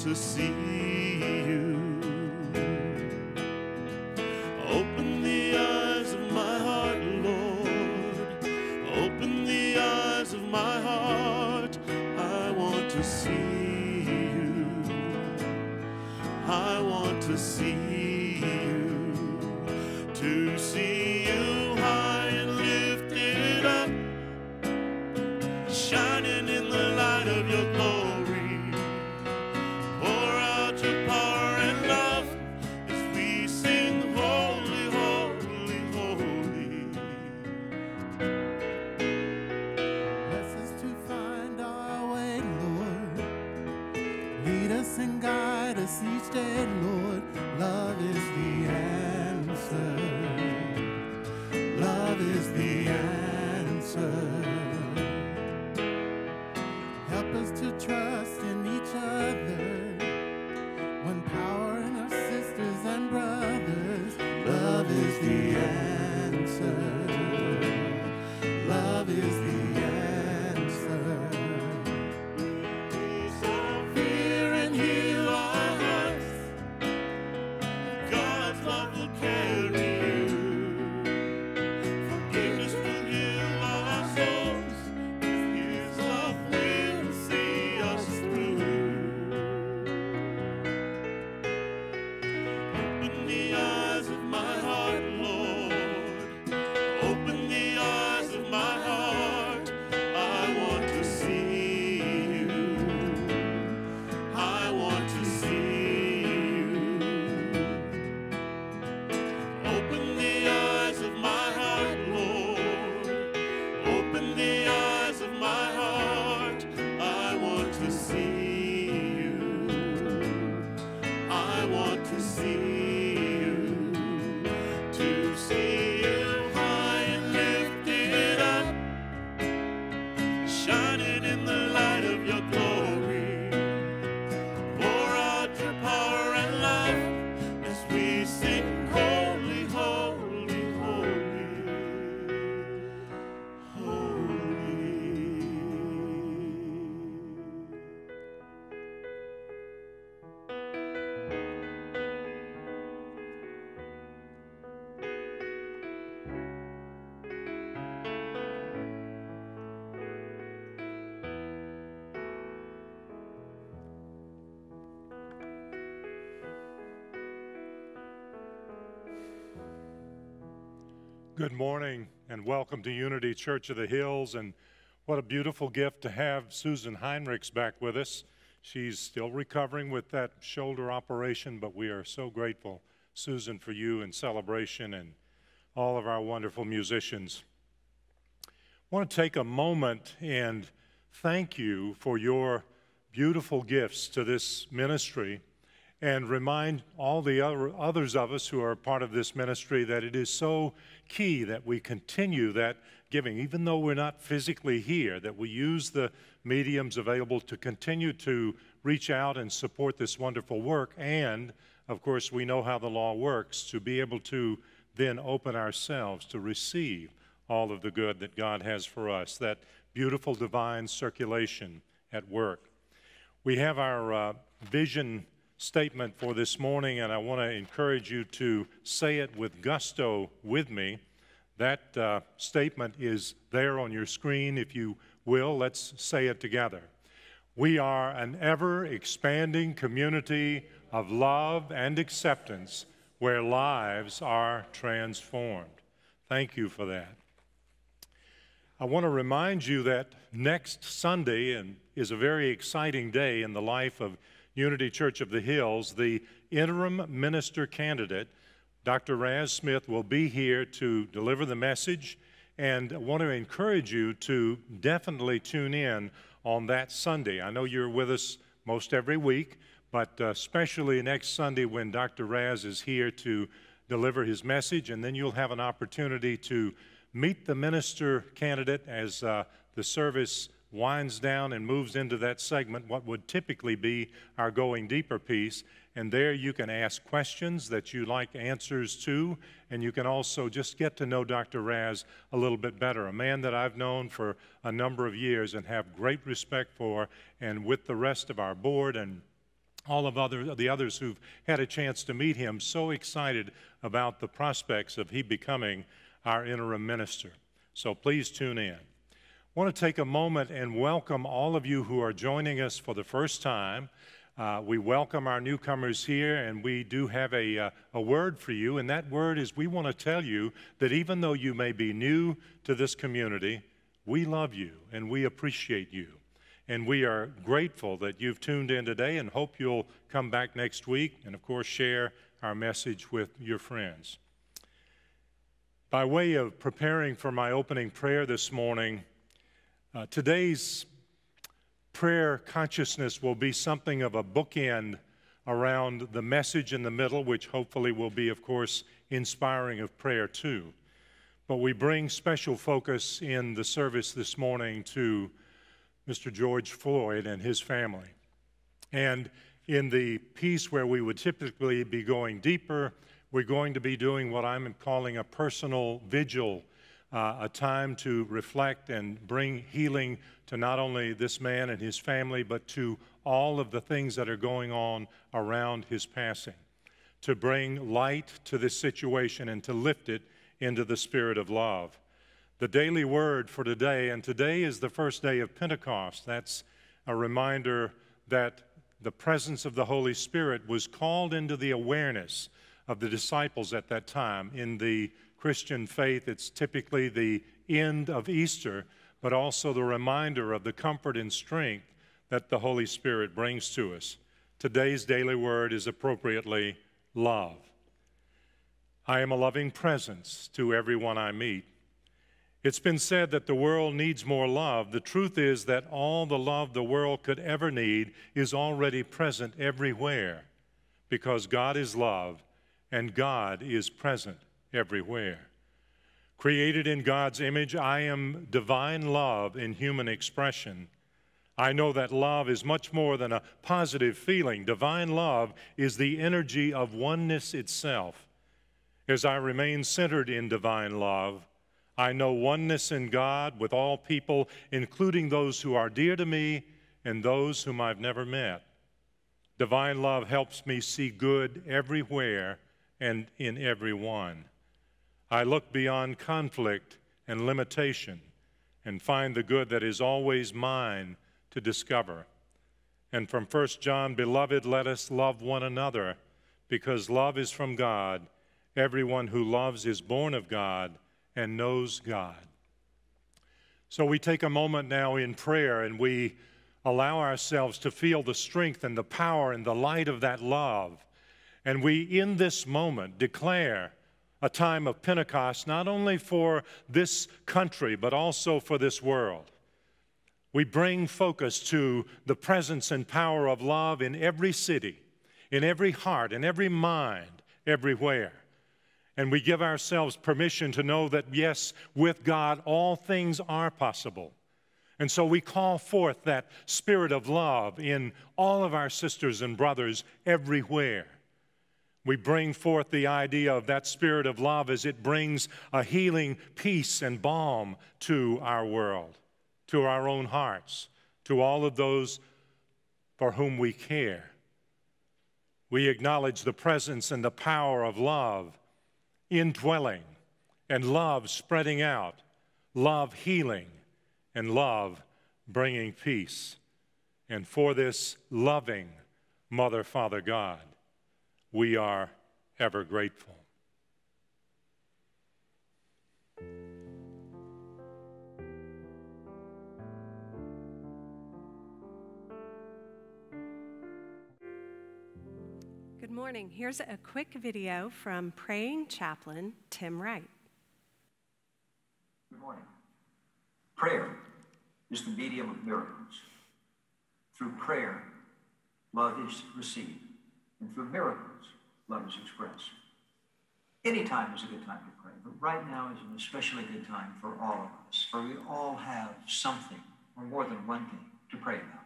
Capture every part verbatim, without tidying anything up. to see you. Open the eyes of my heart, Lord. Open the eyes of my heart. I want to see you. I want to see you. To see you high and lifted up, shining in the light of your glory. Good morning and welcome to Unity Church of the Hills, and what a beautiful gift to have Susan Heinrichs back with us. She's still recovering with that shoulder operation, but we are so grateful, Susan, for you and celebration and all of our wonderful musicians. I want to take a moment and thank you for your beautiful gifts to this ministry, and remind all the other, others of us who are part of this ministry that it is so key that we continue that giving, even though we're not physically here, that we use the mediums available to continue to reach out and support this wonderful work. And, of course, we know how the law works, to be able to then open ourselves to receive all of the good that God has for us, that beautiful divine circulation at work. We have our uh, vision statement for this morning, and I want to encourage you to say it with gusto with me. That uh, statement is there on your screen. If you will, let's say it together. We are an ever-expanding community of love and acceptance where lives are transformed. Thank you for that. I want to remind you that next Sunday and is a very exciting day in the life of Unity Church of the Hills. The interim minister candidate, Doctor Raz Smith, will be here to deliver the message, and I want to encourage you to definitely tune in on that Sunday. I know you're with us most every week, but especially next Sunday when Doctor Raz is here to deliver his message, and then you'll have an opportunity to meet the minister candidate as uh, the service winds down and moves into that segment, what would typically be our Going Deeper piece. And there you can ask questions that you like answers to, and you can also just get to know Doctor Raz a little bit better, a man that I've known for a number of years and have great respect for, and with the rest of our board and all of other, the others who've had a chance to meet him, so excited about the prospects of he becoming our interim minister. So please tune in. I want to take a moment and welcome all of you who are joining us for the first time. Uh, we welcome our newcomers here, and we do have a, uh, a word for you, and that word is we want to tell you that even though you may be new to this community, we love you and we appreciate you. And we are grateful that you've tuned in today and hope you'll come back next week and, of course, share our message with your friends. By way of preparing for my opening prayer this morning, uh, today's prayer consciousness will be something of a bookend around the message in the middle, which hopefully will be, of course, inspiring of prayer too. But we bring special focus in the service this morning to Mister George Floyd and his family. And in the piece where we would typically be going deeper, we're going to be doing what I'm calling a personal vigil, uh, a time to reflect and bring healing to not only this man and his family, but to all of the things that are going on around his passing, to bring light to this situation and to lift it into the spirit of love. The daily word for today, and today is the first day of Pentecost. That's a reminder that the presence of the Holy Spirit was called into the awareness of the disciples at that time. In the Christian faith, it's typically the end of Easter, but also the reminder of the comfort and strength that the Holy Spirit brings to us. Today's daily word is appropriately love. I am a loving presence to everyone I meet. It's been said that the world needs more love. The truth is that all the love the world could ever need is already present everywhere, because God is love and God is present everywhere. Created in God's image, I am divine love in human expression. I know that love is much more than a positive feeling. Divine love is the energy of oneness itself. As I remain centered in divine love, I know oneness in God with all people, including those who are dear to me and those whom I've never met. Divine love helps me see good everywhere and in everyone. I look beyond conflict and limitation and find the good that is always mine to discover. And from First John, beloved, let us love one another, because love is from God. Everyone who loves is born of God and knows God. So we take a moment now in prayer and we allow ourselves to feel the strength and the power and the light of that love. And we, in this moment, declare a time of Pentecost, not only for this country, but also for this world. We bring focus to the presence and power of love in every city, in every heart, in every mind, everywhere. And we give ourselves permission to know that, yes, with God, all things are possible. And so we call forth that spirit of love in all of our sisters and brothers everywhere. We bring forth the idea of that spirit of love as it brings a healing peace and balm to our world, to our own hearts, to all of those for whom we care. We acknowledge the presence and the power of love indwelling, and love spreading out, love healing, and love bringing peace. And for this loving Mother, Father, God, we are ever grateful. Good morning. Here's a quick video from praying chaplain Tim Wright. Good morning. Prayer is the medium of miracles. Through prayer, love is received, and through miracles, love is expressed. Any time is a good time to pray, but right now is an especially good time for all of us, for we all have something, or more than one thing, to pray about.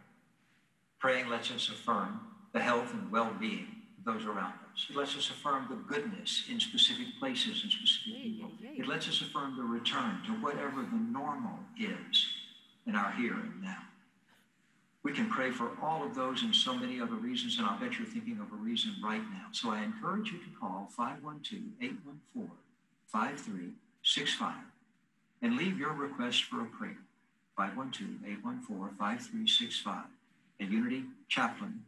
Praying lets us affirm the health and well-being those around us. It lets us affirm the goodness in specific places and specific people. It lets us affirm the return to whatever the normal is in our here and now. We encourage and pray for all of those and so many other reasons, and I'll bet you're thinking of a reason right now. So I encourage you to call five one two, eight one four, five three six five and leave your request for a prayer, five one two, eight one four, five three six five. And Unity Chaplain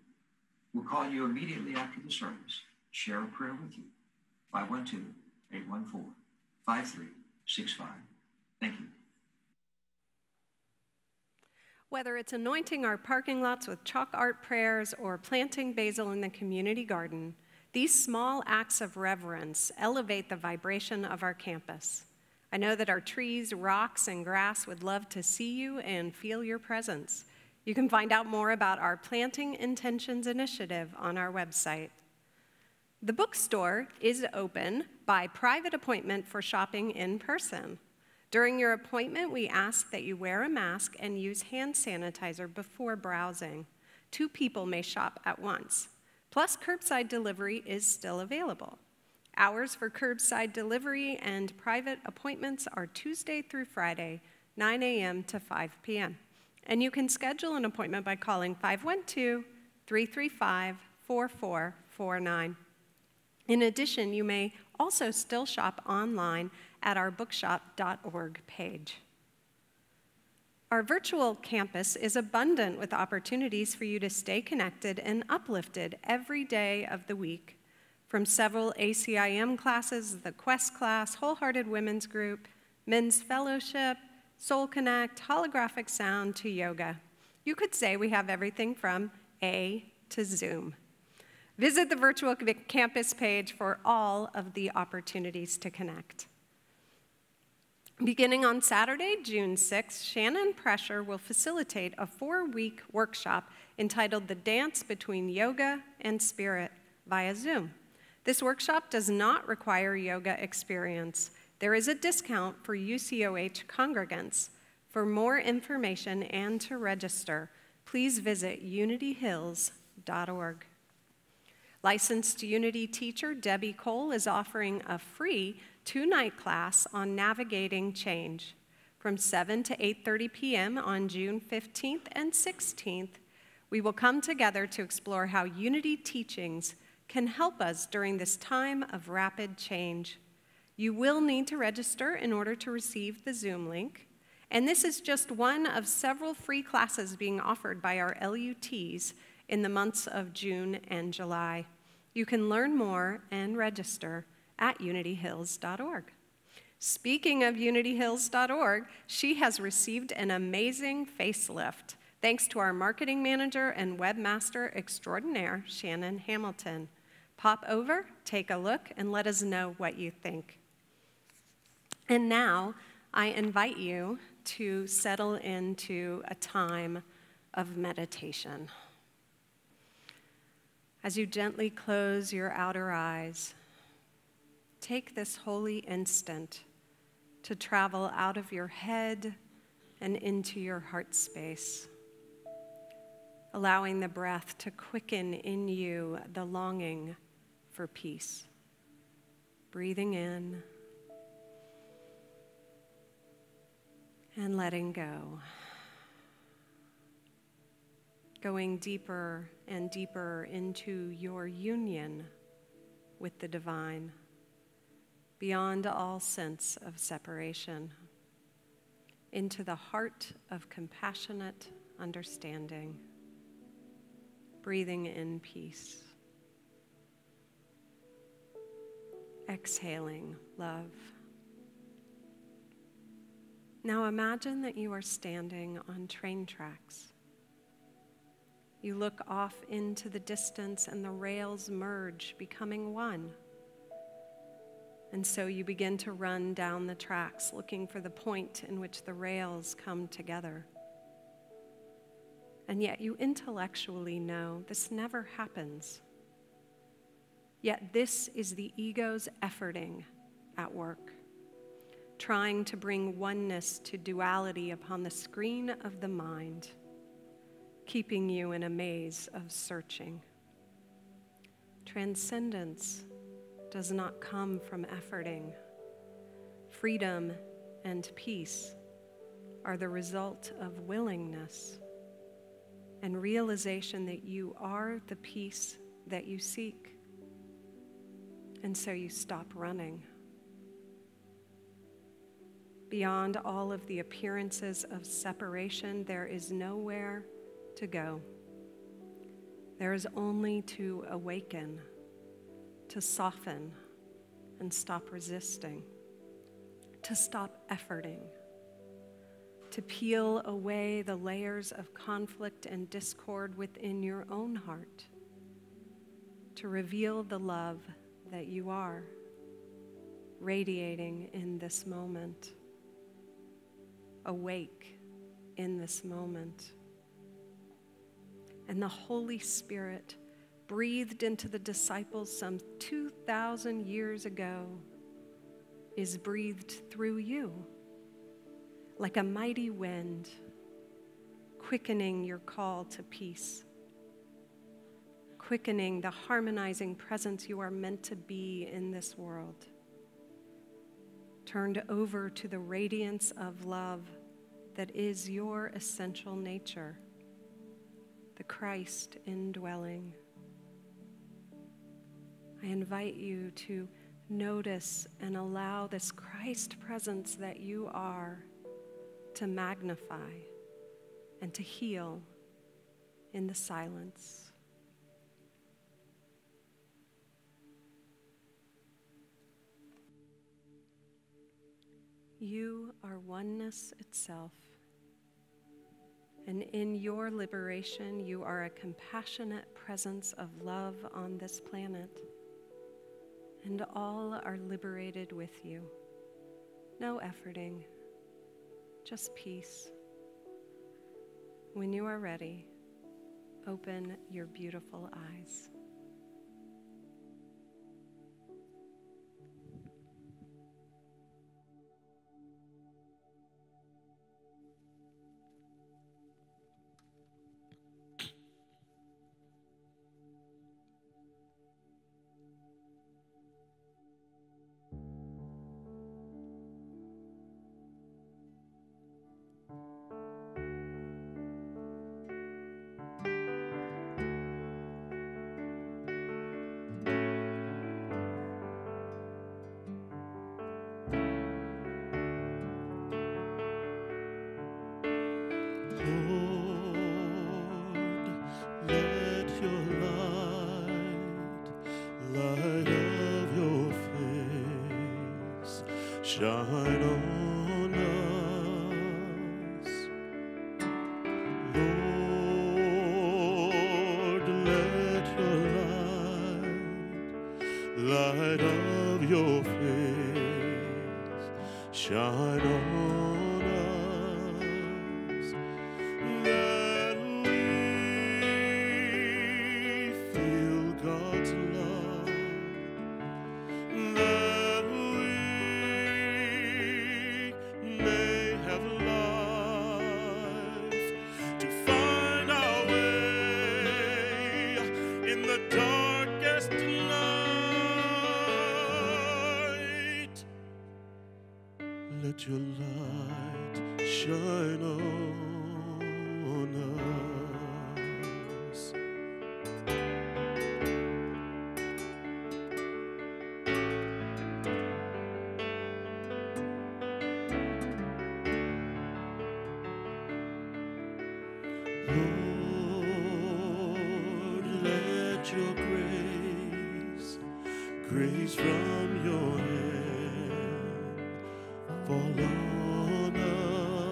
will call you immediately after the service, share a prayer with you, five one two, eight one four, five three six five. Thank you. Whether it's anointing our parking lots with chalk art prayers or planting basil in the community garden, these small acts of reverence elevate the vibration of our campus. I know that our trees, rocks, and grass would love to see you and feel your presence. You can find out more about our Planting Intentions initiative on our website. The bookstore is open by private appointment for shopping in person. During your appointment, we ask that you wear a mask and use hand sanitizer before browsing. Two people may shop at once. Plus, curbside delivery is still available. Hours for curbside delivery and private appointments are Tuesday through Friday, nine a m to five p m And you can schedule an appointment by calling five one two, three three five, four four four nine. In addition, you may also still shop online at our bookshop dot org page. Our virtual campus is abundant with opportunities for you to stay connected and uplifted every day of the week, from several A C I M classes, the Quest class, Wholehearted Women's Group, Men's Fellowship, Soul Connect, Holographic Sound, to yoga. You could say we have everything from A to Zoom. Visit the virtual campus page for all of the opportunities to connect. Beginning on Saturday, June sixth, Shannon Pressure will facilitate a four-week workshop entitled The Dance Between Yoga and Spirit via Zoom. This workshop does not require yoga experience. There is a discount for U C O H congregants. For more information and to register, please visit unity hills dot org. Licensed Unity teacher Debbie Cole is offering a free two-night class on navigating change from seven to eight thirty p m on June fifteenth and sixteenth. We will come together to explore how Unity teachings can help us during this time of rapid change. You will need to register in order to receive the Zoom link, and this is just one of several free classes being offered by our L U Ts in the months of June and July. You can learn more and register at unity hills dot org. Speaking of unity hills dot org, she has received an amazing facelift thanks to our marketing manager and webmaster extraordinaire, Shannon Hamilton. Pop over, take a look, and let us know what you think. And now, I invite you to settle into a time of meditation. As you gently close your outer eyes, take this holy instant to travel out of your head and into your heart space, allowing the breath to quicken in you the longing for peace. Breathing in and letting go. Going deeper and deeper into your union with the divine, beyond all sense of separation, into the heart of compassionate understanding. Breathing in peace. Exhaling love. Now imagine that you are standing on train tracks. You look off into the distance and the rails merge, becoming one. And so you begin to run down the tracks, looking for the point in which the rails come together. And yet you intellectually know this never happens. Yet this is the ego's efforting at work, trying to bring oneness to duality upon the screen of the mind, keeping you in a maze of searching. Transcendence does not come from efforting. Freedom and peace are the result of willingness. and realization that you are the peace that you seek. And so you stop running. Beyond all of the appearances of separation, there is nowhere to go. There is only to awaken, to soften, and stop resisting, to stop efforting, to peel away the layers of conflict and discord within your own heart, to reveal the love that you are radiating in this moment, awake in this moment. And the Holy Spirit breathed into the disciples some two thousand years ago is breathed through you like a mighty wind, quickening your call to peace, quickening the harmonizing presence you are meant to be in this world, turned over to the radiance of love that is your essential nature, the Christ indwelling. I invite you to notice and allow this Christ presence that you are to magnify and to heal in the silence. You are oneness itself. And in your liberation, you are a compassionate presence of love on this planet. And all are liberated with you. No efforting, just peace. When you are ready, open your beautiful eyes. Shine on us, Lord, let your light, light of your face, shine on us, that we feel God's love, that your light shine on us. Lord, let your grace, grace from your hand, fall on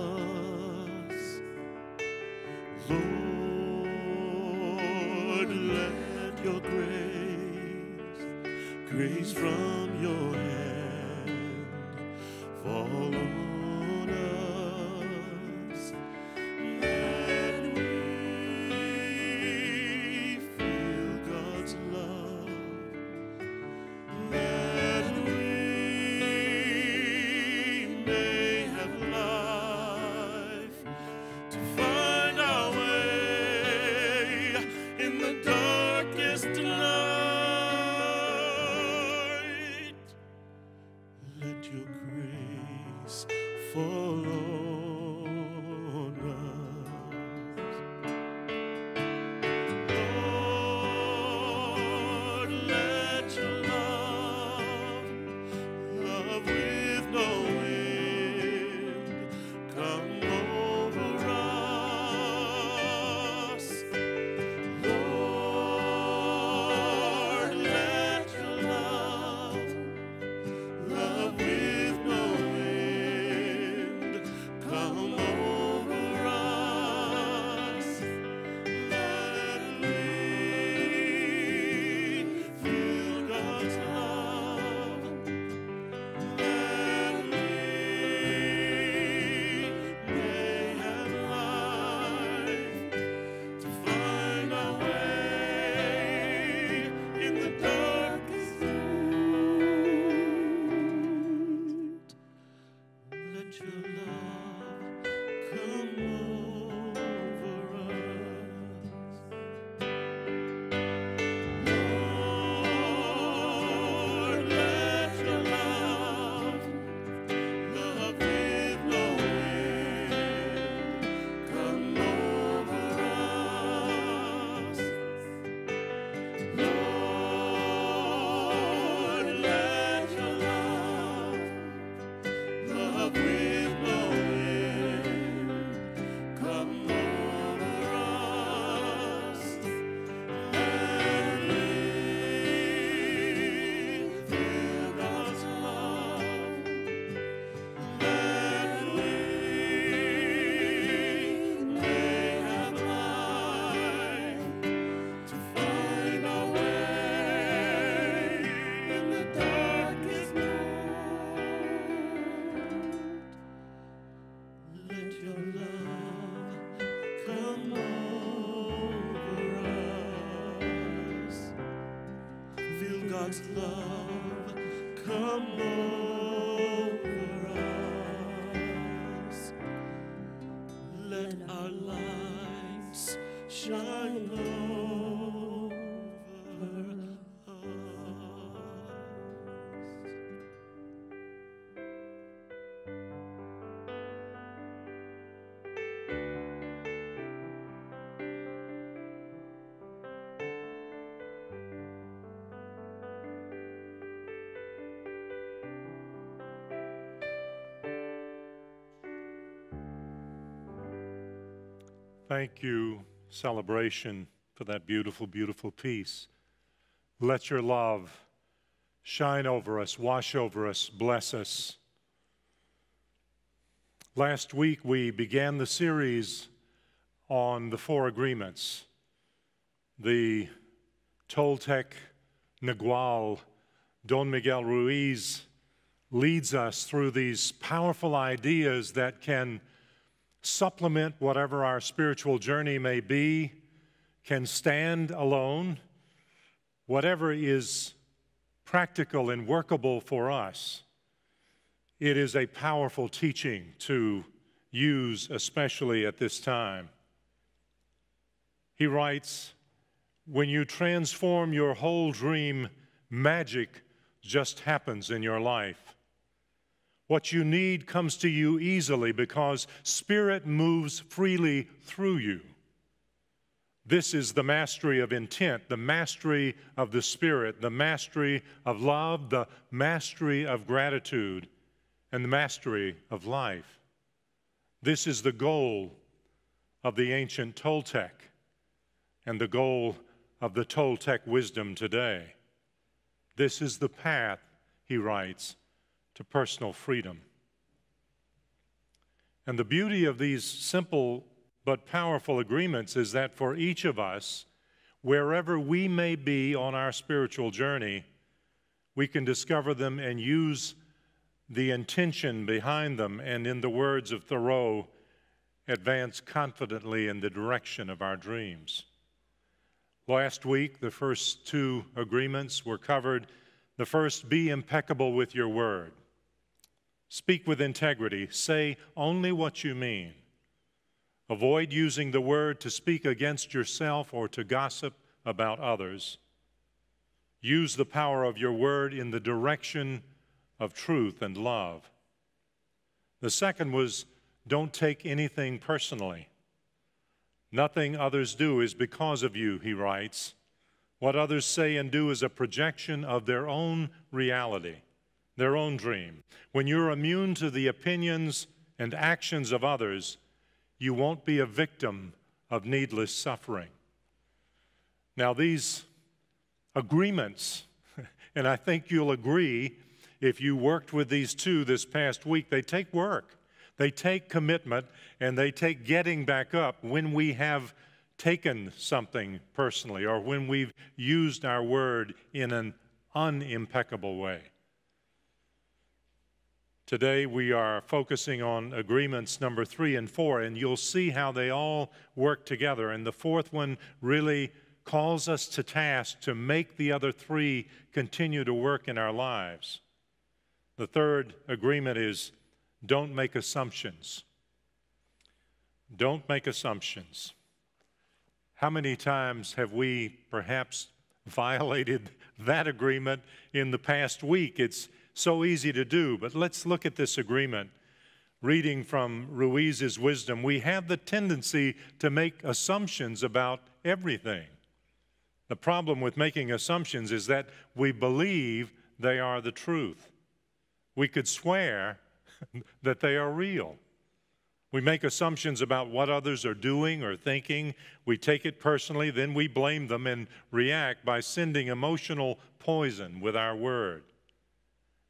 us, Lord, let your grace, grace from your hand, fall on us, that we feel God's love, that we tonight. Let your grace God's love come over us. Let our lives shine over us. Thank you, Celebration, for that beautiful, beautiful piece. Let your love shine over us, wash over us, bless us. Last week, we began the series on the Four Agreements, the Toltec Nagual. Don Miguel Ruiz leads us through these powerful ideas that can supplement whatever our spiritual journey may be, can stand alone, whatever is practical and workable for us. It is a powerful teaching to use, especially at this time. He writes, when you transform your whole dream, magic just happens in your life. What you need comes to you easily because Spirit moves freely through you. This is the mastery of intent, the mastery of the Spirit, the mastery of love, the mastery of gratitude, and the mastery of life. This is the goal of the ancient Toltec and the goal of the Toltec wisdom today. This is the path, he writes, to personal freedom. And the beauty of these simple but powerful agreements is that for each of us, wherever we may be on our spiritual journey, we can discover them and use the intention behind them, and in the words of Thoreau, advance confidently in the direction of our dreams. Last week, the first two agreements were covered. The first, be impeccable with your word. Speak with integrity. Say only what you mean. Avoid using the word to speak against yourself or to gossip about others. Use the power of your word in the direction of truth and love. The second was, don't take anything personally. Nothing others do is because of you, he writes. What others say and do is a projection of their own reality, their own dream. When you're immune to the opinions and actions of others, you won't be a victim of needless suffering. Now, these agreements, and I think you'll agree if you worked with these two this past week, they take work, they take commitment, and they take getting back up when we have taken something personally or when we've used our word in an unimpeccable way. Today we are focusing on agreements number three and four, and you'll see how they all work together. And the fourth one really calls us to task to make the other three continue to work in our lives. The third agreement is, don't make assumptions. Don't make assumptions. How many times have we perhaps violated that agreement in the past week? It's so easy to do, but let's look at this agreement. Reading from Ruiz's wisdom, we have the tendency to make assumptions about everything. The problem with making assumptions is that we believe they are the truth. We could swear that they are real. We make assumptions about what others are doing or thinking. We take it personally, then we blame them and react by sending emotional poison with our word.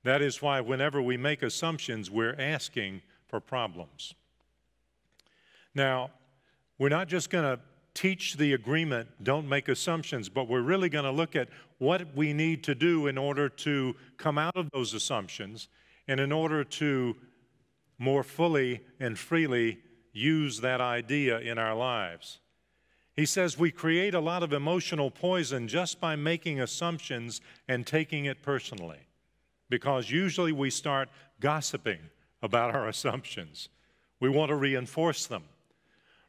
That is why whenever we make assumptions, we're asking for problems. Now, we're not just going to teach the agreement, don't make assumptions, but we're really going to look at what we need to do in order to come out of those assumptions and in order to more fully and freely use that idea in our lives. He says we create a lot of emotional poison just by making assumptions and taking it personally, because usually we start gossiping about our assumptions. We want to reinforce them.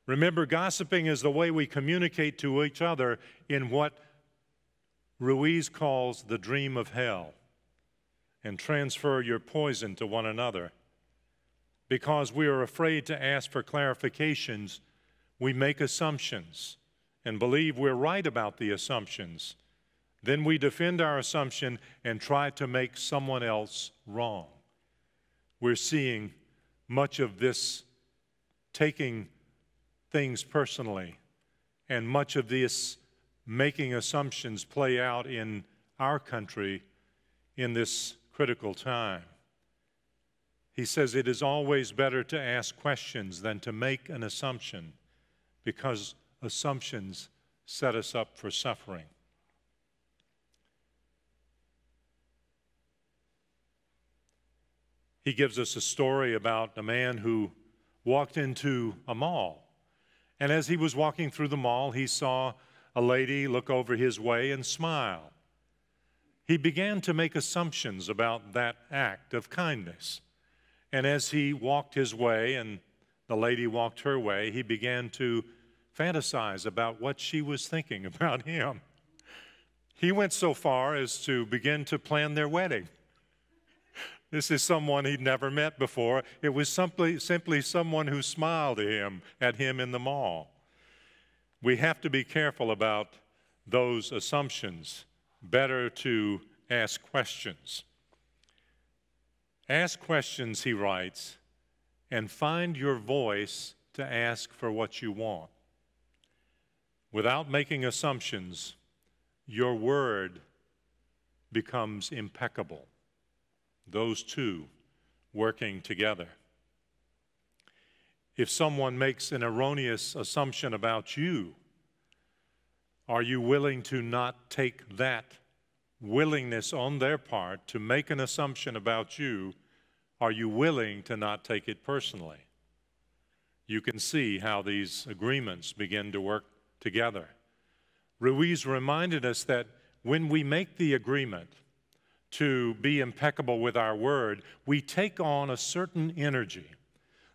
Remember, gossiping is the way we communicate to each other in what Ruiz calls the dream of hell, and transfer your poison to one another. Because we are afraid to ask for clarifications, we make assumptions and believe we're right about the assumptions. Then we defend our assumption and try to make someone else wrong. We're seeing much of this taking things personally, and much of this making assumptions play out in our country in this critical time. He says it is always better to ask questions than to make an assumption, because assumptions set us up for suffering. He gives us a story about a man who walked into a mall. And as he was walking through the mall, he saw a lady look over his way and smile. He began to make assumptions about that act of kindness. And as he walked his way and the lady walked her way, he began to fantasize about what she was thinking about him. He went so far as to begin to plan their wedding. This is someone he'd never met before. It was simply, simply someone who smiled at him, at him in the mall. We have to be careful about those assumptions. Better to ask questions. Ask questions, he writes, and find your voice to ask for what you want. Without making assumptions, your word becomes impeccable. Those two working together. If someone makes an erroneous assumption about you, are you willing to not take that willingness on their part to make an assumption about you? Are you willing to not take it personally? You can see how these agreements begin to work together. Ruiz reminded us that when we make the agreement to be impeccable with our word, we take on a certain energy.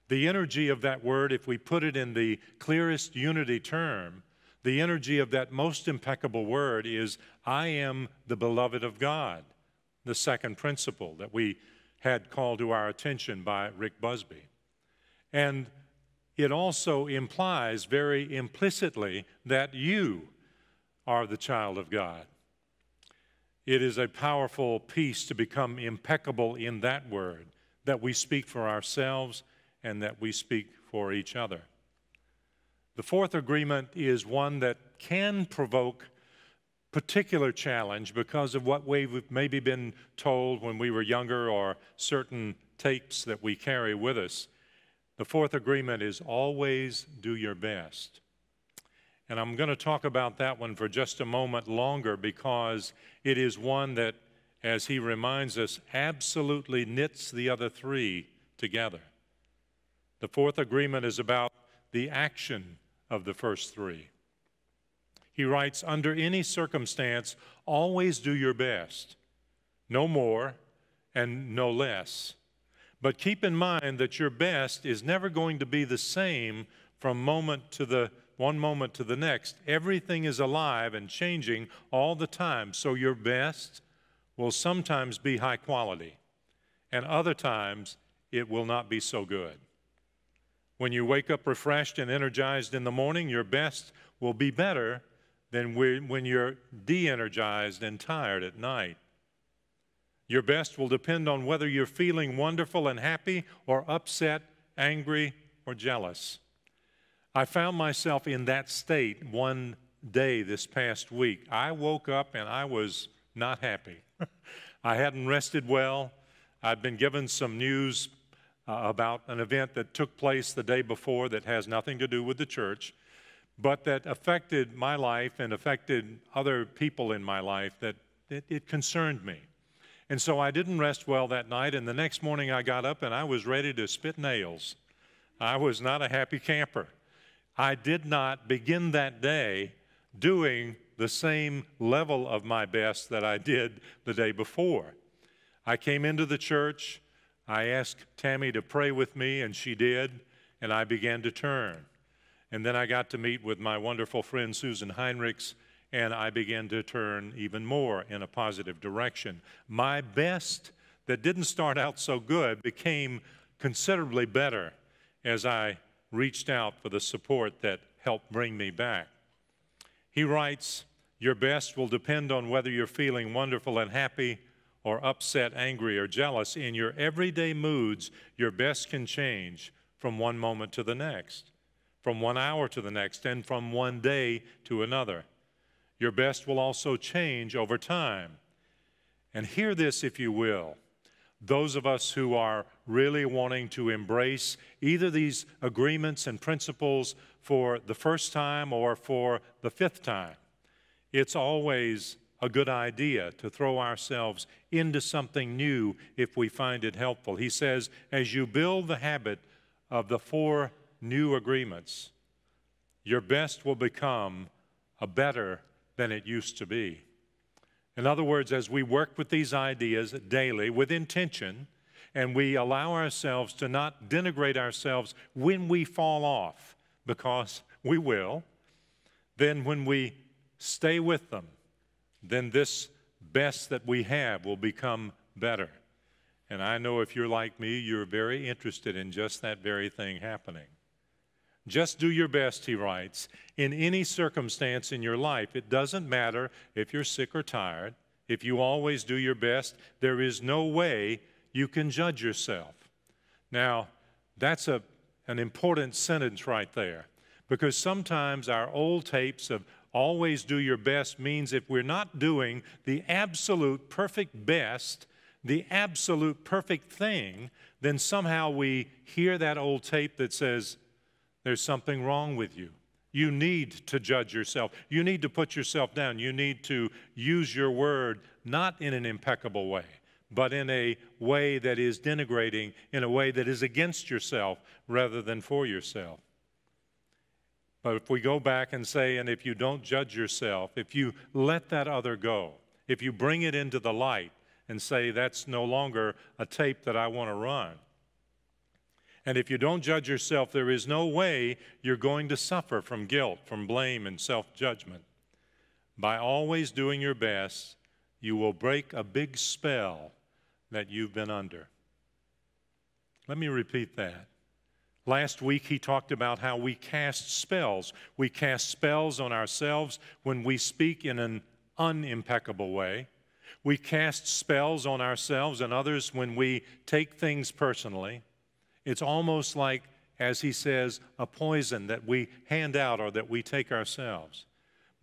The energy of that word, if we put it in the clearest unity term, the energy of that most impeccable word is, I am the beloved of God, the second principle that we had called to our attention by Rick Busby. And it also implies very implicitly that you are the child of God. It is a powerful piece to become impeccable in that word, that we speak for ourselves and that we speak for each other. The fourth agreement is one that can provoke particular challenge because of what we've maybe been told when we were younger or certain tapes that we carry with us. The fourth agreement is always do your best. And I'm going to talk about that one for just a moment longer because it is one that, as he reminds us, absolutely knits the other three together. The fourth agreement is about the action of the first three. He writes, under any circumstance, always do your best, no more and no less. But keep in mind that your best is never going to be the same from moment to the one moment to the next. Everything is alive and changing all the time, so your best will sometimes be high quality, and other times it will not be so good. When you wake up refreshed and energized in the morning, your best will be better than when you're de-energized and tired at night. Your best will depend on whether you're feeling wonderful and happy or upset, angry, or jealous. I found myself in that state one day this past week. I woke up and I was not happy. I hadn't rested well. I'd been given some news uh, about an event that took place the day before that has nothing to do with the church, but that affected my life and affected other people in my life, that it, it concerned me. And so I didn't rest well that night, and the next morning I got up and I was ready to spit nails. I was not a happy camper. I did not begin that day doing the same level of my best that I did the day before. I came into the church, I asked Tammy to pray with me, and she did, and I began to turn. And then I got to meet with my wonderful friend Susan Heinrichs, and I began to turn even more in a positive direction. My best that didn't start out so good became considerably better as I reached out for the support that helped bring me back. He writes, "Your best will depend on whether you're feeling wonderful and happy or upset, angry, or jealous. In your everyday moods, your best can change from one moment to the next, from one hour to the next, and from one day to another. Your best will also change over time." And hear this, if you will. Those of us who are really wanting to embrace either these agreements and principles for the first time or for the fifth time, it's always a good idea to throw ourselves into something new if we find it helpful. He says, as you build the habit of the four new agreements, your best will become a better than it used to be. In other words, as we work with these ideas daily with intention, and we allow ourselves to not denigrate ourselves when we fall off, because we will, then when we stay with them, then this best that we have will become better. And I know if you're like me, you're very interested in just that very thing happening. Just do your best, he writes, in any circumstance in your life. It doesn't matter if you're sick or tired. If you always do your best, there is no way you can judge yourself. Now, that's a, an important sentence right there, because sometimes our old tapes of always do your best means if we're not doing the absolute perfect best, the absolute perfect thing, then somehow we hear that old tape that says, there's something wrong with you. You need to judge yourself. You need to put yourself down. You need to use your word not in an impeccable way, but in a way that is denigrating, in a way that is against yourself rather than for yourself. But if we go back and say, and if you don't judge yourself, if you let that other go, if you bring it into the light and say, that's no longer a tape that I want to run, and if you don't judge yourself, there is no way you're going to suffer from guilt, from blame, and self-judgment. By always doing your best, you will break a big spell that you've been under. Let me repeat that. Last week, he talked about how we cast spells. We cast spells on ourselves when we speak in an unimpeccable way. We cast spells on ourselves and others when we take things personally. It's almost like, as he says, a poison that we hand out or that we take ourselves.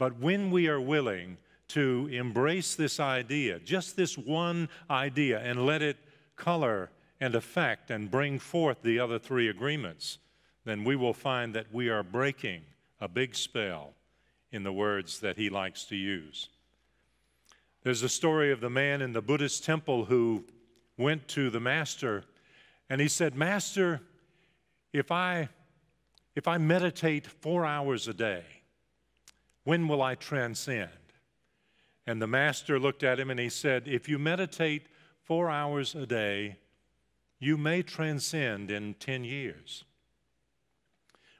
But when we are willing to embrace this idea, just this one idea, and let it color and affect and bring forth the other three agreements, then we will find that we are breaking a big spell, in the words that he likes to use. There's a story of the man in the Buddhist temple who went to the master and he said, Master, if I, if I meditate four hours a day, when will I transcend? And the master looked at him and he said, if you meditate four hours a day, you may transcend in ten years.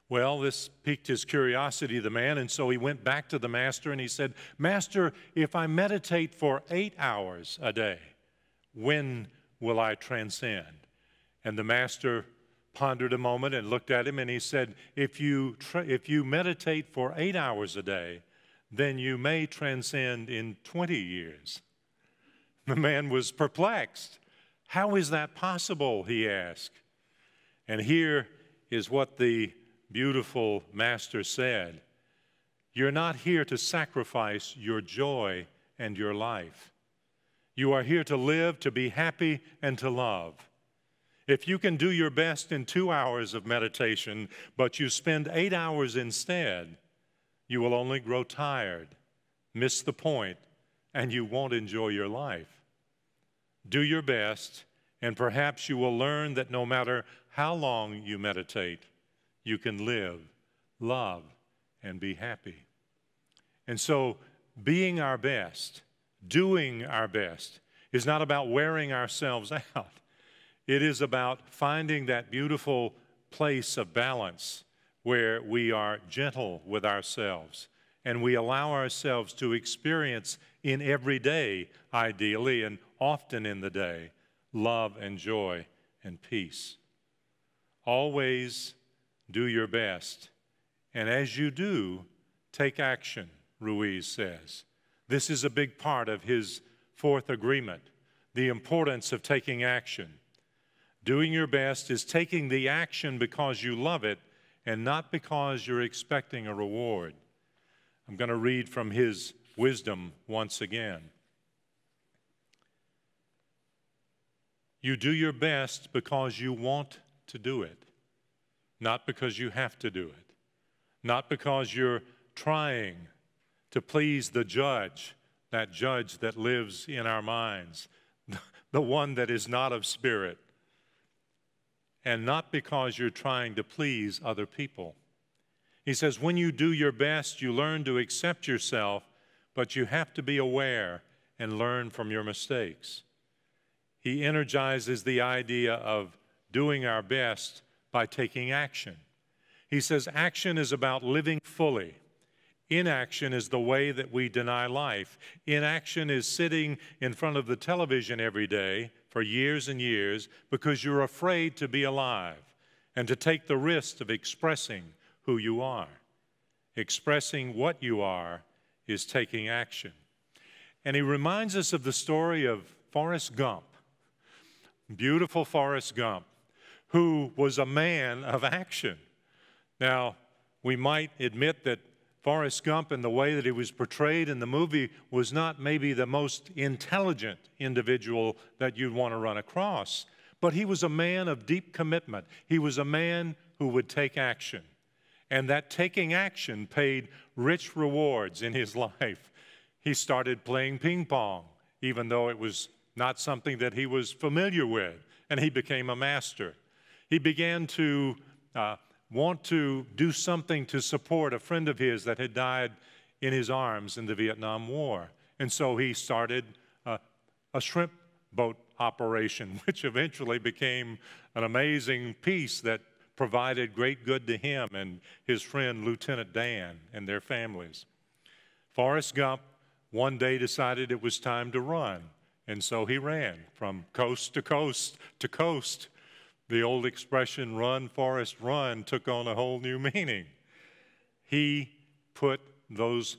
Well, this piqued his curiosity, the man, and so he went back to the master and he said, Master, if I meditate for eight hours a day, when will I transcend? And the master pondered a moment and looked at him and he said, if you, if you meditate for eight hours a day, then you may transcend in twenty years. The man was perplexed. How is that possible, he asked. And here is what the beautiful master said. You're not here to sacrifice your joy and your life. You are here to live, to be happy, and to love. If you can do your best in two hours of meditation, but you spend eight hours instead, you will only grow tired, miss the point, and you won't enjoy your life. Do your best, and perhaps you will learn that no matter how long you meditate, you can live love, and be happy. And so being our best, doing our best, is not about wearing ourselves out. It is about finding that beautiful place of balance where we are gentle with ourselves and we allow ourselves to experience in every day, ideally, and often in the day, love and joy and peace. Always do your best. And as you do, take action, Ruiz says. This is a big part of his fourth agreement, the importance of taking action. Doing your best is taking the action because you love it and not because you're expecting a reward. I'm going to read from his wisdom once again. You do your best because you want to do it, not because you have to do it, not because you're trying to please the judge, that judge that lives in our minds, the one that is not of spirit, and not because you're trying to please other people. He says, when you do your best, you learn to accept yourself, but you have to be aware and learn from your mistakes. He energizes the idea of doing our best by taking action. He says action is about living fully. Inaction is the way that we deny life. Inaction is sitting in front of the television every day for years and years because you're afraid to be alive and to take the risk of expressing who you are. Expressing what you are is taking action. And he reminds us of the story of Forrest Gump. Beautiful Forrest Gump, who was a man of action. Now, we might admit that Forrest Gump and the way that he was portrayed in the movie was not maybe the most intelligent individual that you'd want to run across, but he was a man of deep commitment. He was a man who would take action, and that taking action paid rich rewards in his life. He started playing ping pong, even though it was not something that he was familiar with, and he became a master. He began to uh, want to do something to support a friend of his that had died in his arms in the Vietnam War, and so he started uh, a shrimp boat operation, which eventually became an amazing piece that provided great good to him and his friend Lieutenant Dan and their families. Forrest Gump one day decided it was time to run. And so he ran from coast to coast to coast. The old expression, run, Forrest, run, took on a whole new meaning. He put those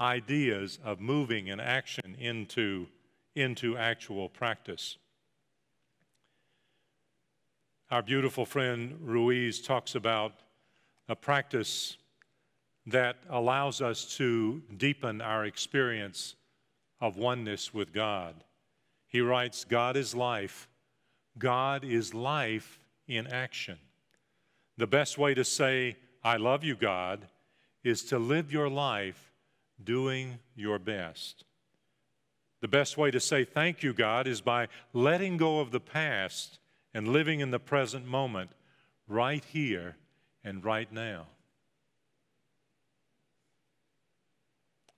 ideas of moving and action into, into actual practice. Our beautiful friend Ruiz talks about a practice that allows us to deepen our experience of oneness with God. He writes, God is life. God is life in action. The best way to say, I love you, God, is to live your life doing your best. The best way to say thank you, God, is by letting go of the past and living in the present moment, right here and right now.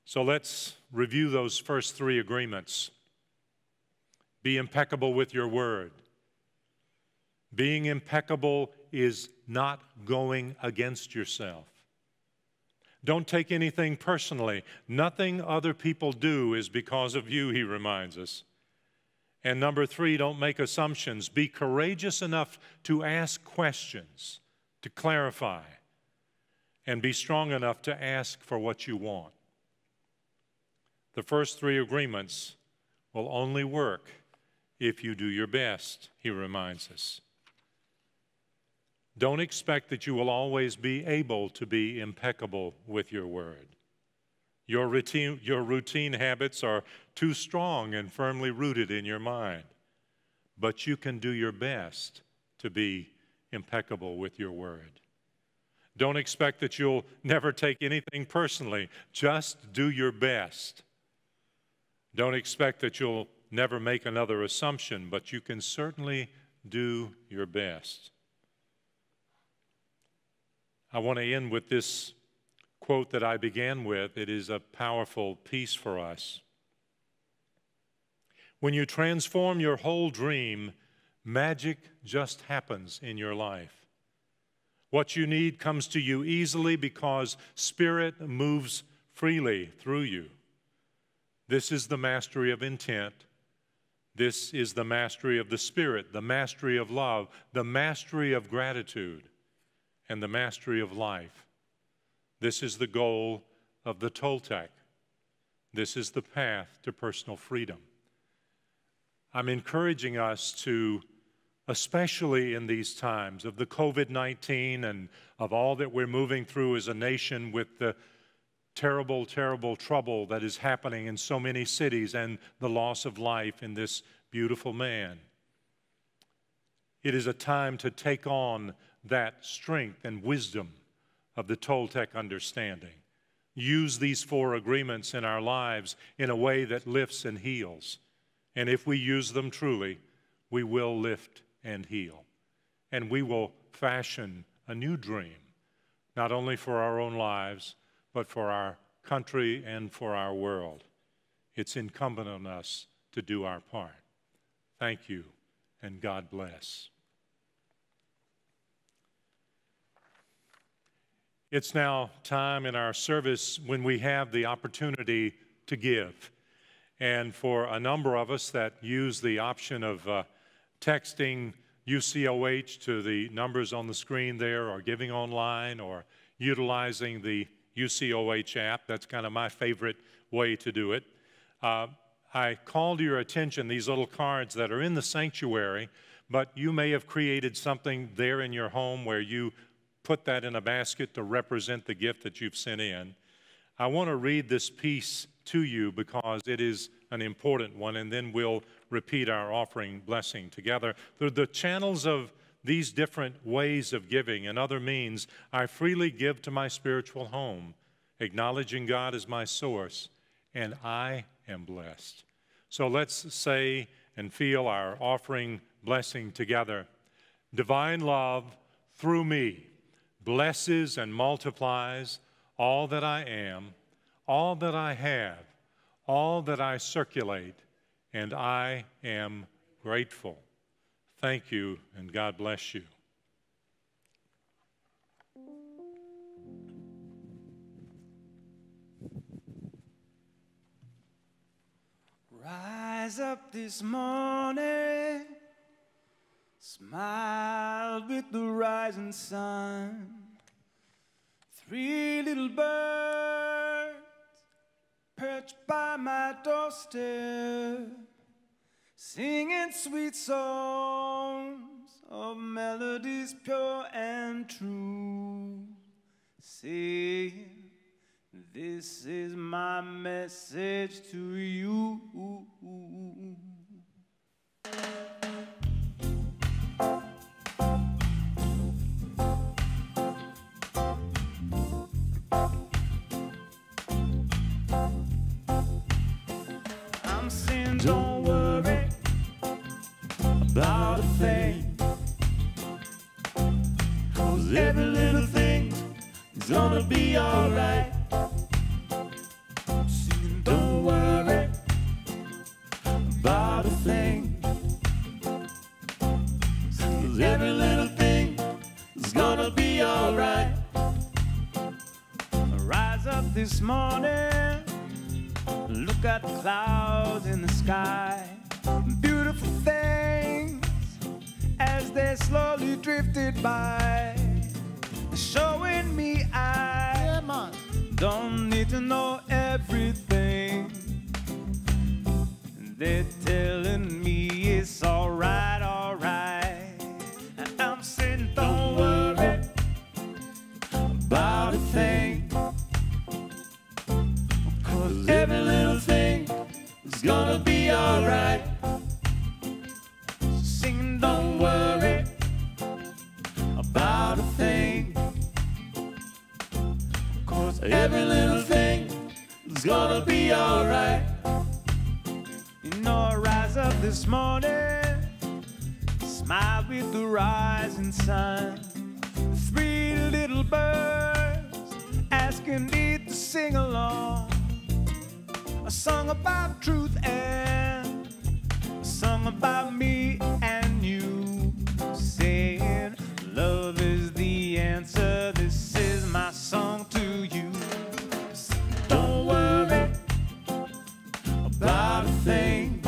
So let's review those first three agreements. Be impeccable with your word. Being impeccable is not going against yourself. Don't take anything personally. Nothing other people do is because of you, he reminds us. And number three, don't make assumptions. Be courageous enough to ask questions, to clarify, and be strong enough to ask for what you want. The first three agreements will only work if you do your best, he reminds us. Don't expect that you will always be able to be impeccable with your word. Your routine, your routine habits are too strong and firmly rooted in your mind, but you can do your best to be impeccable with your word. Don't expect that you'll never take anything personally. Just do your best. Don't expect that you'll never make another assumption, but you can certainly do your best. I want to end with this quote that I began with. It is a powerful piece for us. When you transform your whole dream, magic just happens in your life. What you need comes to you easily because Spirit moves freely through you. This is the mastery of intent. This is the mastery of the Spirit, the mastery of love, the mastery of gratitude, and the mastery of life. This is the goal of the Toltec. This is the path to personal freedom. I'm encouraging us to, especially in these times of the COVID nineteen and of all that we're moving through as a nation with the terrible, terrible trouble that is happening in so many cities and the loss of life in this beautiful man. It is a time to take on that strength and wisdom of the Toltec understanding. Use these four agreements in our lives in a way that lifts and heals. And if we use them truly, we will lift and heal. And we will fashion a new dream, not only for our own lives, but for our country and for our world. It's incumbent on us to do our part. Thank you, and God bless. It's now time in our service when we have the opportunity to give. And for a number of us that use the option of uh, texting U C O H to the numbers on the screen there, or giving online, or utilizing the U C O H app. That's kind of my favorite way to do it. Uh, I call to your attention these little cards that are in the sanctuary, but you may have created something there in your home where you put that in a basket to represent the gift that you've sent in. I want to read this piece to you because it is an important one, and then we'll repeat our offering blessing together. Through the channels of these different ways of giving and other means, I freely give to my spiritual home, acknowledging God as my source, and I am blessed. So let's say and feel our offering blessing together. Divine love through me blesses and multiplies all that I am, all that I have, all that I circulate, and I am grateful. Thank you, and God bless you. Rise up this morning, smile with the rising sun. Three little birds perched by my doorstep, singing sweet songs of melodies pure and true, saying, this is my message to you. I'm saying, don't about a thing, 'cause every little thing is gonna be alright. Singing, don't worry about a thing, 'cause every little thing is gonna be alright. I rise up this morning, look at the clouds in the sky, beautiful thing. As they slowly drifted by, showing me I yeah, don't need to know everything. They're telling me it's alright, alright. And I'm saying, don't worry about a thing, 'cause every little thing is gonna be alright. Don't worry about a thing, 'cause every little thing is gonna be alright. You know, I rise up this morning, smile with the rising sun. Three little birds asking me to sing along. A song about truth and a song about me and you, saying love is the answer. This is my song to you. So don't worry about a thing,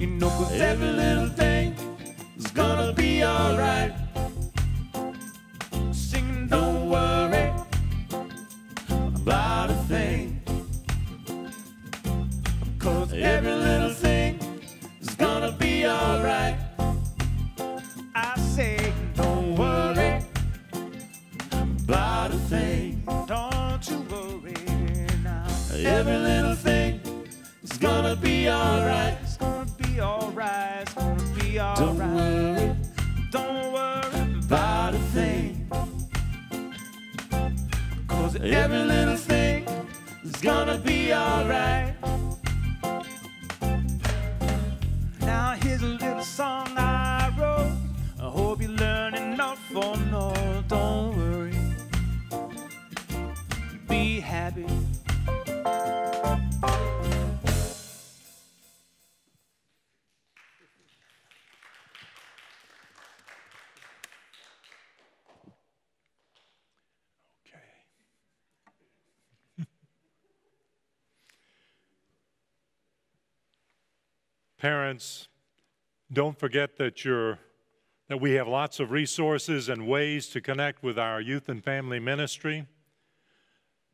you know, 'cause every little thing is gonna be alright. Singing, don't worry about a thing, 'cause every little thing is gonna be alright. I say, don't worry about a thing. Don't you worry now. Every little thing is gonna be alright. It's gonna be alright. It's gonna be alright. Don't worry. Don't worry about a thing. 'Cause every little thing is gonna be alright. Now here's a little song I wrote. I hope you're learning not for no. Don't worry, be happy. Parents, don't forget that you're, that we have lots of resources and ways to connect with our youth and family ministry.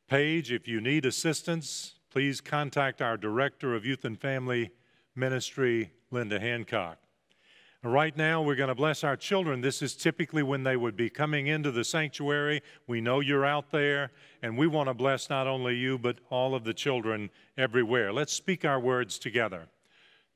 Paige, if you need assistance, please contact our Director of Youth and Family Ministry, Linda Hancock. Right now, we're going to bless our children. This is typically when they would be coming into the sanctuary. We know you're out there, and we want to bless not only you, but all of the children everywhere. Let's speak our words together.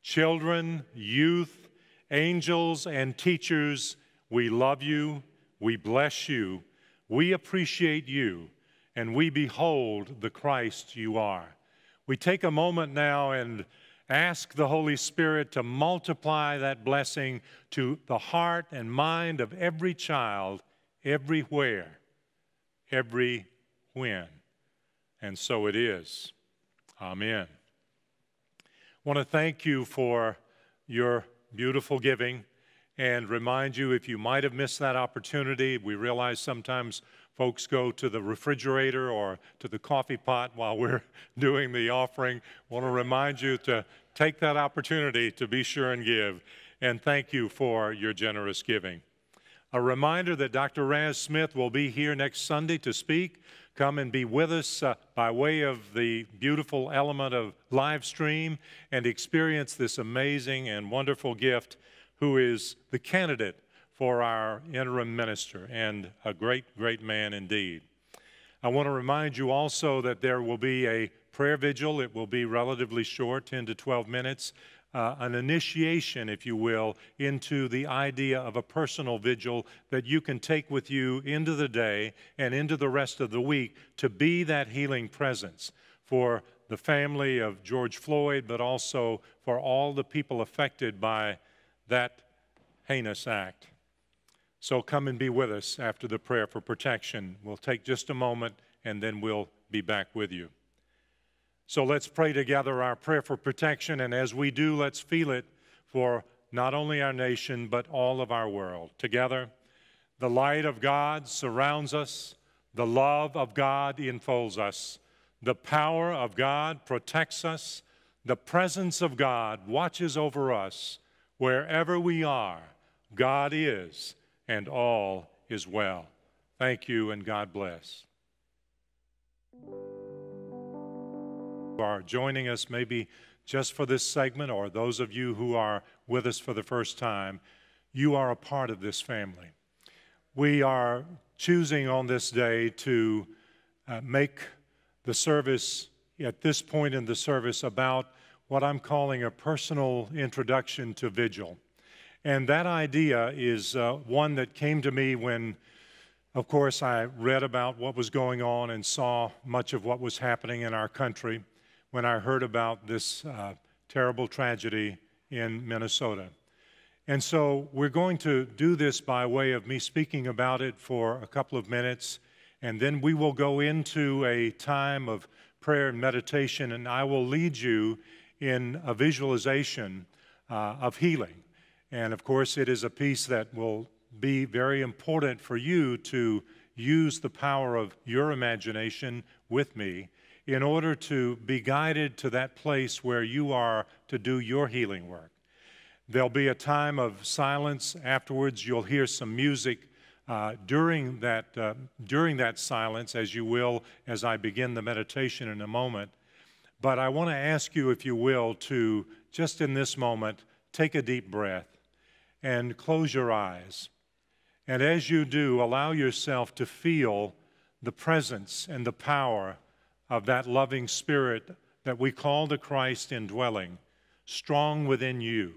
Children, youth, angels, and teachers, we love you, we bless you, we appreciate you, and we behold the Christ you are. We take a moment now and ask the Holy Spirit to multiply that blessing to the heart and mind of every child, everywhere, every when. And so it is. Amen. I want to thank you for your beautiful giving and remind you, if you might have missed that opportunity, we realize sometimes folks go to the refrigerator or to the coffee pot while we're doing the offering. I want to remind you to take that opportunity to be sure and give, and thank you for your generous giving. A reminder that Doctor Raz Smith will be here next Sunday to speak. Come and be with us uh, by way of the beautiful element of live stream and experience this amazing and wonderful gift, who is the candidate for our interim minister and a great, great man indeed. I want to remind you also that there will be a prayer vigil. It will be relatively short, ten to twelve minutes, uh, an initiation, if you will, into the idea of a personal vigil that you can take with you into the day and into the rest of the week to be that healing presence for the family of George Floyd, but also for all the people affected by that heinous act. So come and be with us after the prayer for protection. We'll take just a moment and then we'll be back with you. So let's pray together our prayer for protection, and as we do, let's feel it for not only our nation, but all of our world. Together, the light of God surrounds us, the love of God enfolds us, the power of God protects us, the presence of God watches over us. Wherever we are, God is, and all is well. Thank you, and God bless. Are joining us maybe just for this segment, or those of you who are with us for the first time, you are a part of this family. We are choosing on this day to uh, make the service, at this point in the service, about what I'm calling a personal introduction to vigil. And that idea is uh, one that came to me when, of course, I read about what was going on and saw much of what was happening in our country, when I heard about this uh, terrible tragedy in Minnesota. And so we're going to do this by way of me speaking about it for a couple of minutes, and then we will go into a time of prayer and meditation, and I will lead you in a visualization uh, of healing. And of course, it is a piece that will be very important for you to use the power of your imagination with me in order to be guided to that place where you are to do your healing work. There'll be a time of silence afterwards. You'll hear some music uh, during that, uh, during that silence, as you will as I begin the meditation in a moment. But I want to ask you, if you will, to just in this moment, take a deep breath and close your eyes. And as you do, allow yourself to feel the presence and the power of that loving Spirit that we call the Christ indwelling, strong within you,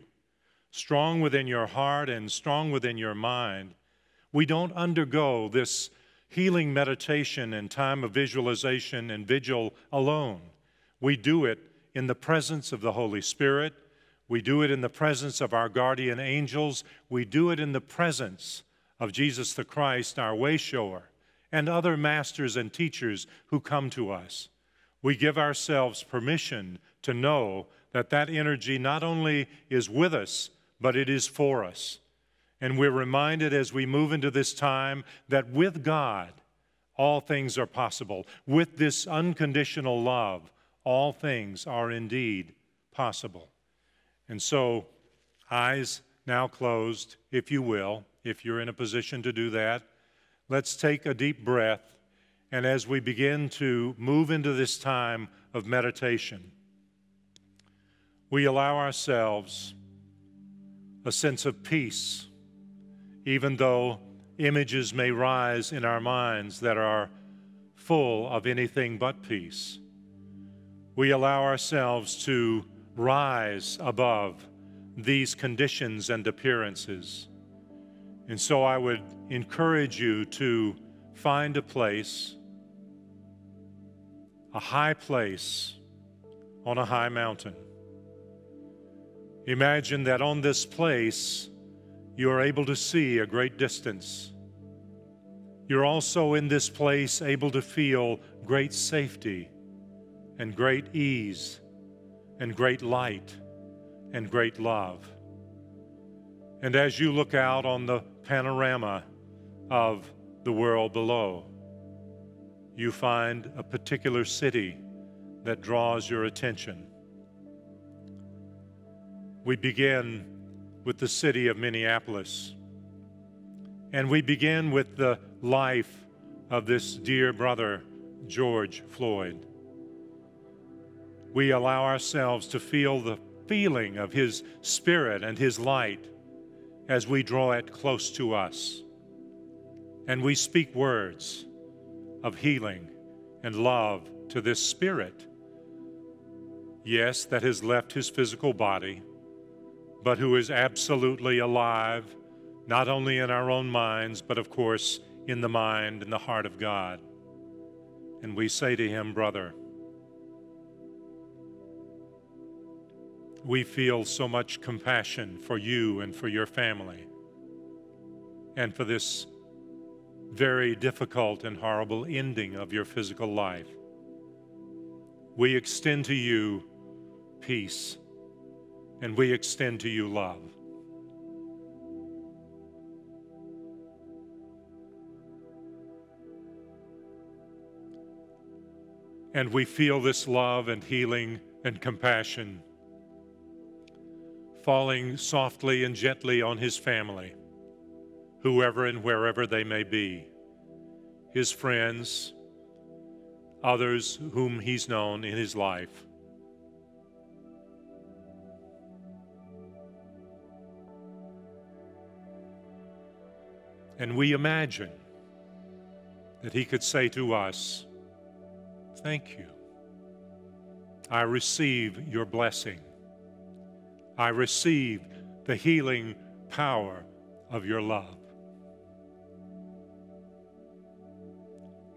strong within your heart and strong within your mind. We don't undergo this healing meditation and time of visualization and vigil alone. We do it in the presence of the Holy Spirit. We do it in the presence of our guardian angels. We do it in the presence of Jesus the Christ, our way shower, and other masters and teachers who come to us. We give ourselves permission to know that that energy not only is with us, but it is for us. And we're reminded as we move into this time that with God, all things are possible. With this unconditional love, all things are indeed possible. And so, eyes now closed, if you will, if you're in a position to do that, let's take a deep breath. And as we begin to move into this time of meditation, we allow ourselves a sense of peace, even though images may rise in our minds that are full of anything but peace. We allow ourselves to rise above these conditions and appearances. And so I would encourage you to find a place, a high place on a high mountain. Imagine that on this place, you are able to see a great distance. You're also in this place able to feel great safety and great ease and great light and great love. And as you look out on the panorama of the world below, you find a particular city that draws your attention. We begin with the city of Minneapolis, and we begin with the life of this dear brother, George Floyd. We allow ourselves to feel the feeling of his spirit and his light as we draw it close to us, and we speak words of healing and love to this spirit, yes, that has left his physical body, but who is absolutely alive, not only in our own minds, but of course in the mind and the heart of God. And we say to him, brother, we feel so much compassion for you and for your family and for this very difficult and horrible ending of your physical life. We extend to you peace, and we extend to you love. And we feel this love and healing and compassion falling softly and gently on his family, whoever and wherever they may be, his friends, others whom he's known in his life. And we imagine that he could say to us, thank you. I receive your blessing. I receive the healing power of your love.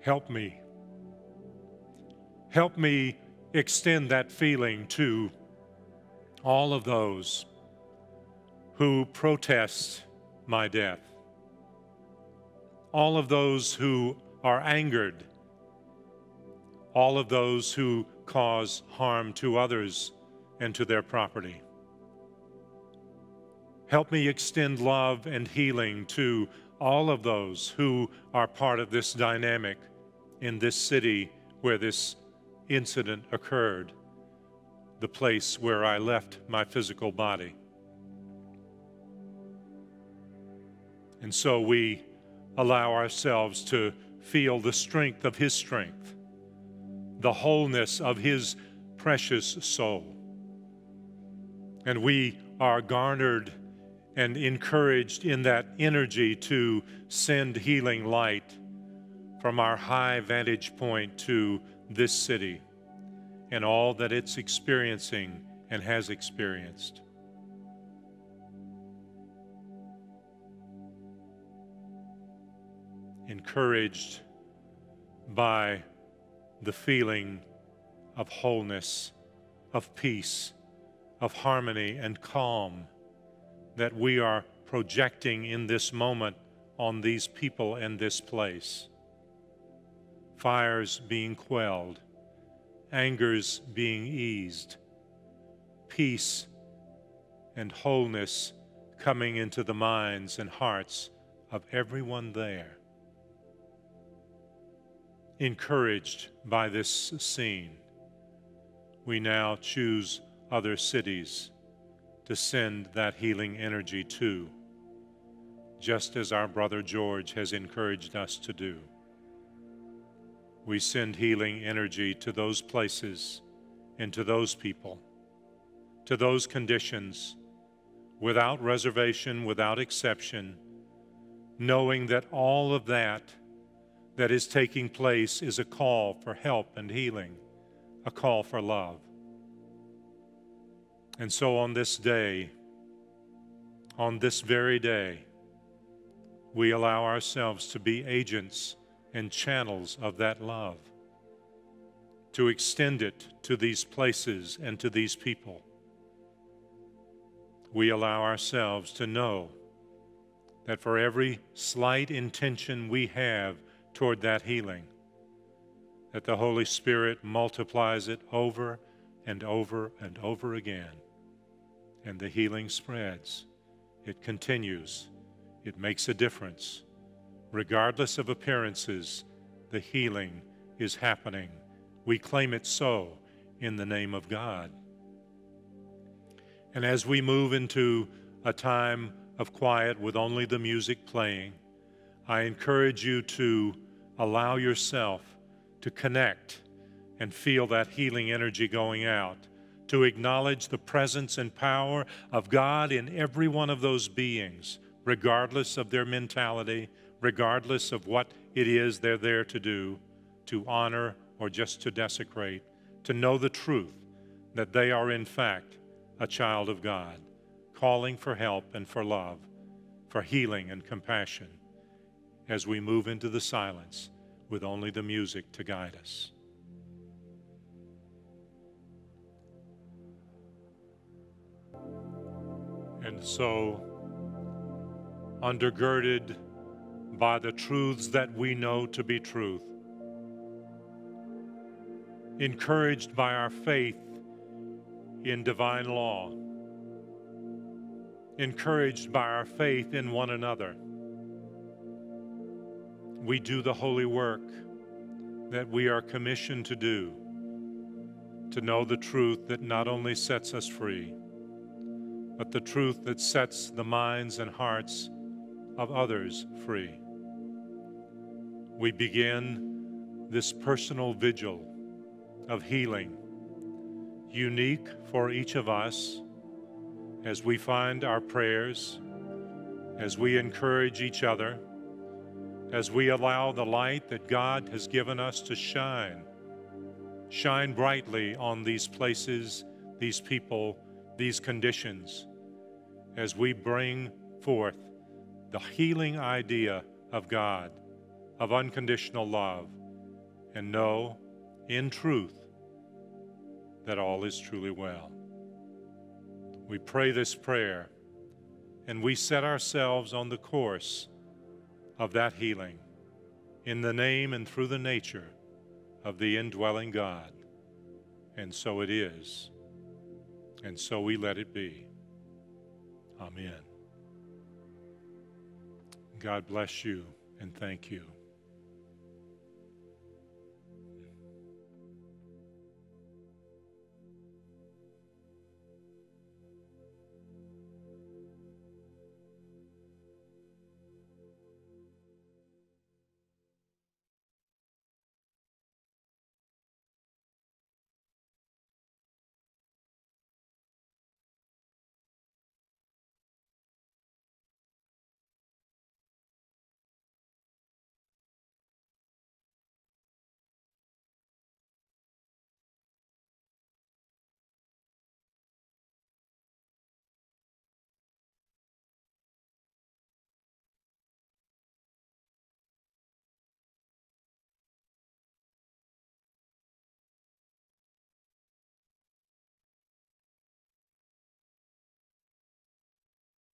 Help me. Help me extend that feeling to all of those who protest my death, all of those who are angered, all of those who cause harm to others and to their property. Help me extend love and healing to all of those who are part of this dynamic in this city where this incident occurred, the place where I left my physical body. And so we allow ourselves to feel the strength of His strength, the wholeness of His precious soul. And we are garnered and encouraged in that energy to send healing light from our high vantage point to this city and all that it's experiencing and has experienced. Encouraged by the feeling of wholeness, of peace, of harmony and calm that we are projecting in this moment on these people and this place. Fires being quelled, angers being eased, peace and wholeness coming into the minds and hearts of everyone there. Encouraged by this scene, we now choose other cities to send that healing energy to, just as our brother George has encouraged us to do. We send healing energy to those places and to those people, to those conditions, without reservation, without exception, knowing that all of that that is taking place is a call for help and healing, a call for love. And so on this day, on this very day, we allow ourselves to be agents and channels of that love, to extend it to these places and to these people. We allow ourselves to know that for every slight intention we have toward that healing, that the Holy Spirit multiplies it over and over and over again, and the healing spreads. It continues. It makes a difference. Regardless of appearances, the healing is happening. We claim it so in the name of God. And as we move into a time of quiet with only the music playing, I encourage you to allow yourself to connect and feel that healing energy going out, to acknowledge the presence and power of God in every one of those beings, regardless of their mentality, regardless of what it is they're there to do, to honor or just to desecrate, to know the truth that they are in fact a child of God, calling for help and for love, for healing and compassion, as we move into the silence with only the music to guide us. And so, undergirded by the truths that we know to be truth, encouraged by our faith in divine law, encouraged by our faith in one another, we do the holy work that we are commissioned to do, to know the truth that not only sets us free, but the truth that sets the minds and hearts of others free. We begin this personal vigil of healing, unique for each of us, as we find our prayers, as we encourage each other, as we allow the light that God has given us to shine, shine brightly on these places, these people, these conditions, as we bring forth the healing idea of God, of unconditional love, and know in truth that all is truly well. We pray this prayer and we set ourselves on the course of that healing in the name and through the nature of the indwelling God. And so it is, and so we let it be. Amen. God bless you and thank you.